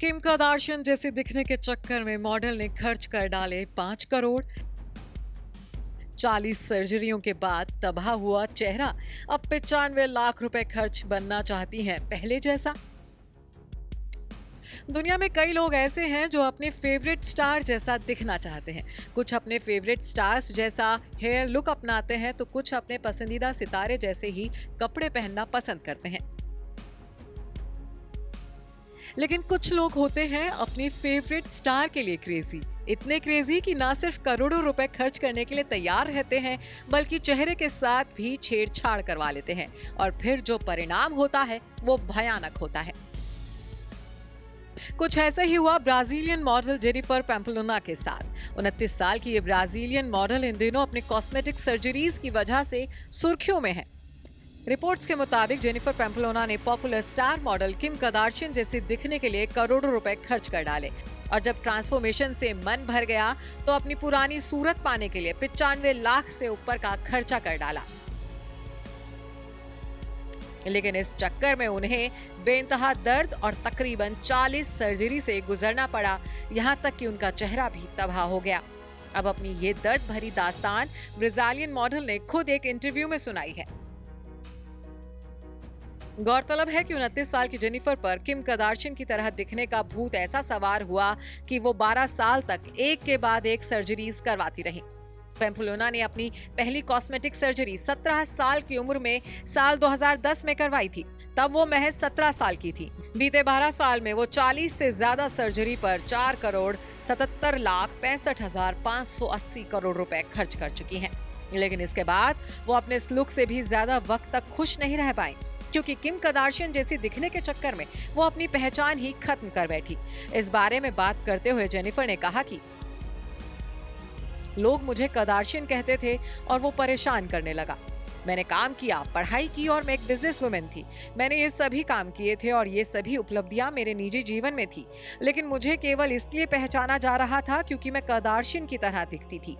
Kim Kardashian जैसी दिखने के चक्कर में मॉडल ने खर्च कर डाले 5 करोड़। 40 सर्जरियों के बाद तबाह हुआ चेहरा, अब 95 लाख रुपए खर्च बनना चाहती हैं पहले जैसा। दुनिया में कई लोग ऐसे हैं जो अपने फेवरेट स्टार जैसा दिखना चाहते हैं। कुछ अपने फेवरेट स्टार्स जैसा हेयर लुक अपनाते हैं तो कुछ अपने पसंदीदा सितारे जैसे ही कपड़े पहनना पसंद करते हैं। लेकिन कुछ लोग होते हैं अपने फेवरेट स्टार के लिए क्रेजी, इतने क्रेजी कि ना सिर्फ करोड़ों रुपए खर्च करने के लिए तैयार रहते हैं बल्कि चेहरे के साथ भी छेड़छाड़ करवा लेते हैं और फिर जो परिणाम होता है वो भयानक होता है। कुछ ऐसा ही हुआ ब्राजीलियन मॉडल जेनिफर पैम्पलोना के साथ। 29 साल की ये ब्राजीलियन मॉडल इन दिनों अपने कॉस्मेटिक सर्जरीज की वजह से सुर्खियों में है। रिपोर्ट्स के मुताबिक जेनिफर पैम्पलोना ने popular star model Kim Kardashian जैसे दिखने के लिए करोड़ों रुपए खर्च कर डाले और जब ट्रांसफॉर्मेशन से मन भर गया तो अपनी पुरानी सूरत पाने के लिए 95 लाख से ऊपर का खर्चा कर डाला। लेकिन इस चक्कर में उन्हें बेइंतहा दर्द और तकरीबन 40 सर्जरी से गुजरना पड़ा, यहाँ तक कि उनका चेहरा भी तबाह हो गया। अब अपनी ये दर्द भरी दास्तान ब्राजीलियन मॉडल ने खुद एक इंटरव्यू में सुनाई है। गौरतलब है कि 29 साल की जेनिफर पर किम कार्दाशियन की तरह दिखने का भूत ऐसा सवार हुआ कि वो 12 साल तक एक के बाद एक सर्जरीज करवाती रही। पैम्पलोना ने अपनी पहली कॉस्मेटिक सर्जरी 17 साल की उम्र में साल 2010 में करवाई थी, तब वो महज 17 साल की थी। बीते 12 साल में वो 40 से ज्यादा सर्जरी पर 4,77,65,580 करोड़ रुपए खर्च कर चुकी हैं। लेकिन इसके बाद वो अपने इस लुक से भी ज्यादा वक्त तक खुश नहीं रह पाई, क्योंकि किम कार्दाशियन जैसी दिखने के चक्कर में वो अपनी पहचान ही खत्म कर बैठी। इस बारे में बात करते हुए जेनिफर ने कहा कि लोग मुझे कार्दाशियन कहते थे और वो परेशान करने लगा। मैंने काम किया, पढ़ाई की और मैं एक बिजनेस वुमेन थी। मैंने ये सभी काम किए थे और ये सभी उपलब्धियां मेरे निजी जीवन में थी, लेकिन मुझे केवल इसलिए पहचाना जा रहा था क्योंकि मैं कार्दाशियन की तरह दिखती थी।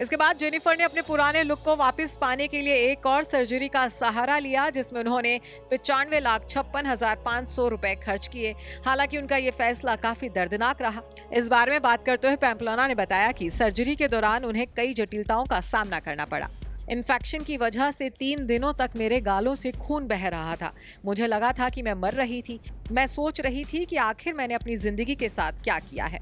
इसके बाद जेनिफर ने अपने पुराने लुक को वापस पाने के लिए एक और सर्जरी का सहारा लिया, जिसमें उन्होंने 95,56,500 रुपए खर्च किए। हालांकि उनका ये फैसला काफी दर्दनाक रहा। इस बारे में बात करते हुए पैम्पलोना ने बताया कि सर्जरी के दौरान उन्हें कई जटिलताओं का सामना करना पड़ा। इन्फेक्शन की वजह से 3 दिनों तक मेरे गालों से खून बह रहा था। मुझे लगा था कि मैं मर रही थी। मैं सोच रही थी कि आखिर मैंने अपनी जिंदगी के साथ क्या किया है।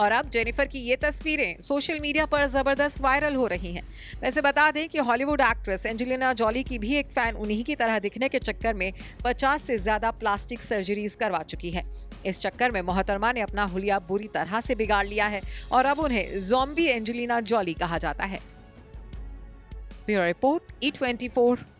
और अब जेनिफर की ये तस्वीरें सोशल मीडिया पर जबरदस्त वायरल हो रही हैं। वैसे बता दें कि हॉलीवुड एक्ट्रेस एंजेलिना जॉली की भी एक फैन उन्हीं की तरह दिखने के चक्कर में 50 से ज्यादा प्लास्टिक सर्जरीज करवा चुकी है। इस चक्कर में मोहतरमा ने अपना हुलिया बुरी तरह से बिगाड़ लिया है और अब उन्हें ज़ॉम्बी एंजेलिना जॉली कहा जाता है। Bureau report, E24।